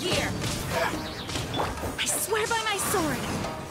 here. I swear by my sword.